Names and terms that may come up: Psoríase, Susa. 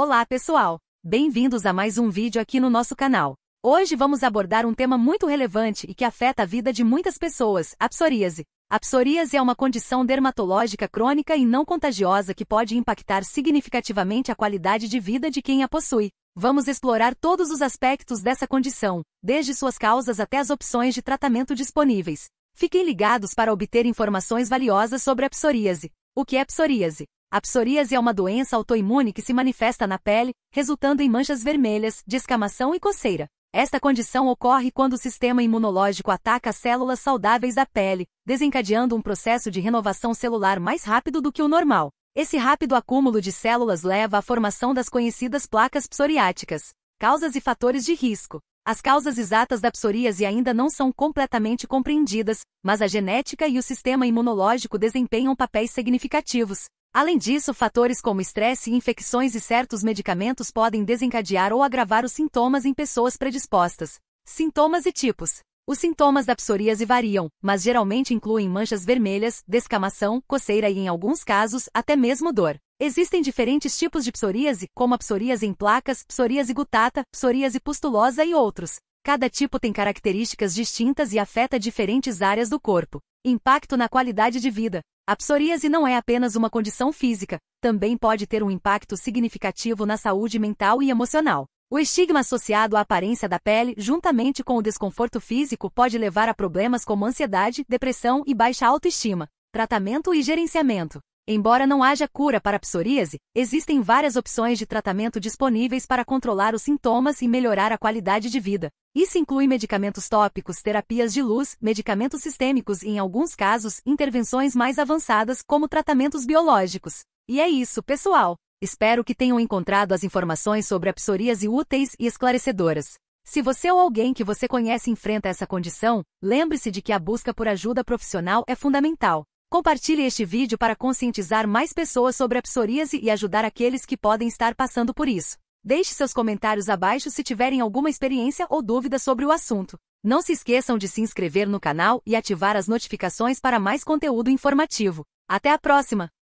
Olá pessoal, bem-vindos a mais um vídeo aqui no nosso canal. Hoje vamos abordar um tema muito relevante e que afeta a vida de muitas pessoas, a psoríase. A psoríase é uma condição dermatológica crônica e não contagiosa que pode impactar significativamente a qualidade de vida de quem a possui. Vamos explorar todos os aspectos dessa condição, desde suas causas até as opções de tratamento disponíveis. Fiquem ligados para obter informações valiosas sobre a psoríase. O que é psoríase? A psoríase é uma doença autoimune que se manifesta na pele, resultando em manchas vermelhas, descamação e coceira. Esta condição ocorre quando o sistema imunológico ataca as células saudáveis da pele, desencadeando um processo de renovação celular mais rápido do que o normal. Esse rápido acúmulo de células leva à formação das conhecidas placas psoriáticas. Causas e fatores de risco. As causas exatas da psoríase ainda não são completamente compreendidas, mas a genética e o sistema imunológico desempenham papéis significativos. Além disso, fatores como estresse, infecções e certos medicamentos podem desencadear ou agravar os sintomas em pessoas predispostas. Sintomas e tipos. Os sintomas da psoríase variam, mas geralmente incluem manchas vermelhas, descamação, coceira e, em alguns casos, até mesmo dor. Existem diferentes tipos de psoríase, como a psoríase em placas, psoríase gutata, psoríase pustulosa e outros. Cada tipo tem características distintas e afeta diferentes áreas do corpo. Impacto na qualidade de vida. A psoríase não é apenas uma condição física, também pode ter um impacto significativo na saúde mental e emocional. O estigma associado à aparência da pele, juntamente com o desconforto físico, pode levar a problemas como ansiedade, depressão e baixa autoestima. Tratamento e gerenciamento. Embora não haja cura para a psoríase, existem várias opções de tratamento disponíveis para controlar os sintomas e melhorar a qualidade de vida. Isso inclui medicamentos tópicos, terapias de luz, medicamentos sistêmicos e, em alguns casos, intervenções mais avançadas, como tratamentos biológicos. E é isso, pessoal! Espero que tenham encontrado as informações sobre a psoríase úteis e esclarecedoras. Se você ou alguém que você conhece enfrenta essa condição, lembre-se de que a busca por ajuda profissional é fundamental. Compartilhe este vídeo para conscientizar mais pessoas sobre a psoríase e ajudar aqueles que podem estar passando por isso. Deixe seus comentários abaixo se tiverem alguma experiência ou dúvida sobre o assunto. Não se esqueçam de se inscrever no canal e ativar as notificações para mais conteúdo informativo. Até a próxima!